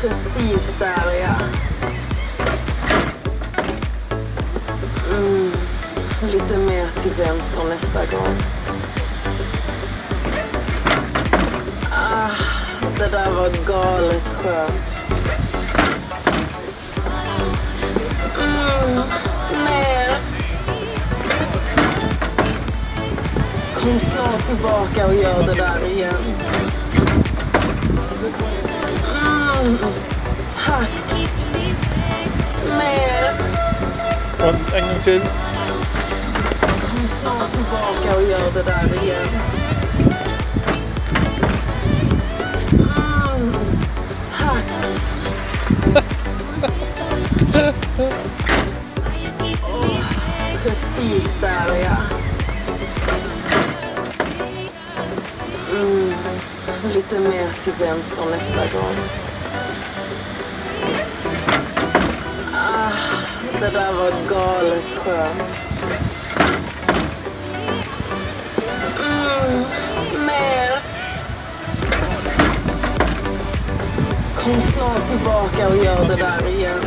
Precis där är jag. Lite mer till vänster nästa gång. Det där var galet skönt. Mer. Kom snart tillbaka och gör det där igen. Tack. Mer. Och en gång till. Kom snart tillbaka och gör det där igen. Precis där är jag. Lite mer till vänster nästa gång. Det där var galet skönt. Mer. Kom snart tillbaka och gör det där igen.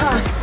Tack.